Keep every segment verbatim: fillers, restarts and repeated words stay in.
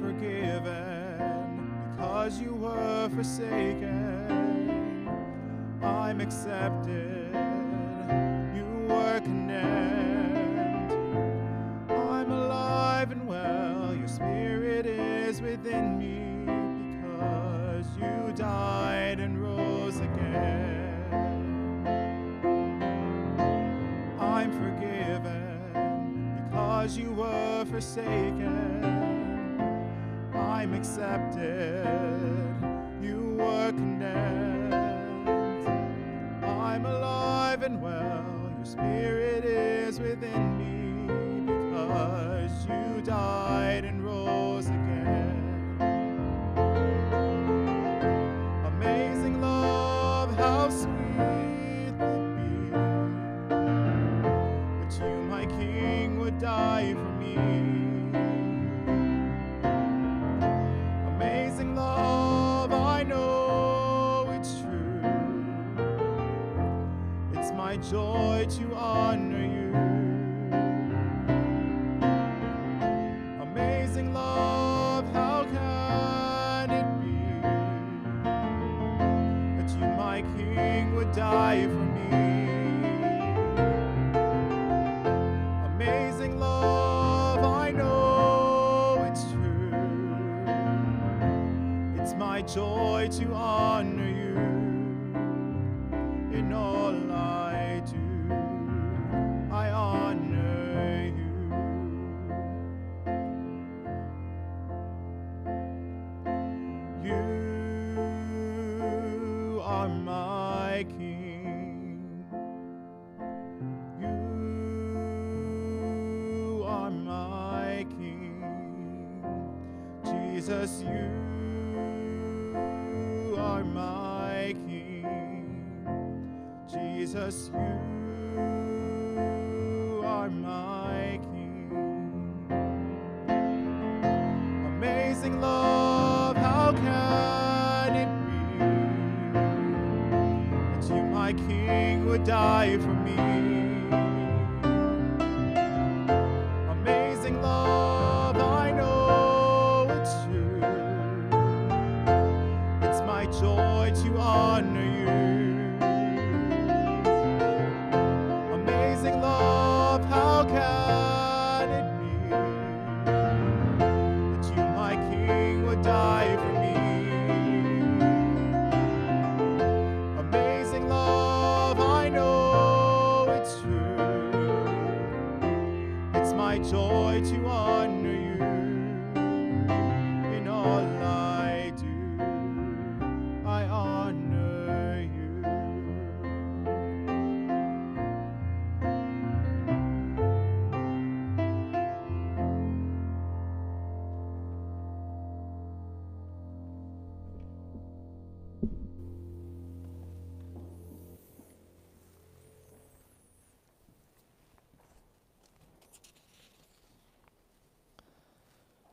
forgiven, because you were forsaken. I'm accepted, you were condemned. I'm alive and well, your spirit is within me, because you died and rose again. I'm forgiven, because you were forsaken. I'm accepted, you were condemned. I'm alive and well, your spirit is within me, because you died and rose again. Amazing love, how sweet the be, that you, my King, would die for me. My joy to honor you. Amazing love, how can it be that you, my King, would die for me? Amazing love, I know it's true. It's my joy to honor you in all life. Jesus, you are my King. Jesus, you are my King. Amazing love, how can it be that you, my King, would die for me?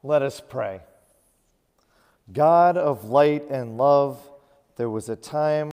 Let us pray. God of light and love, there was a time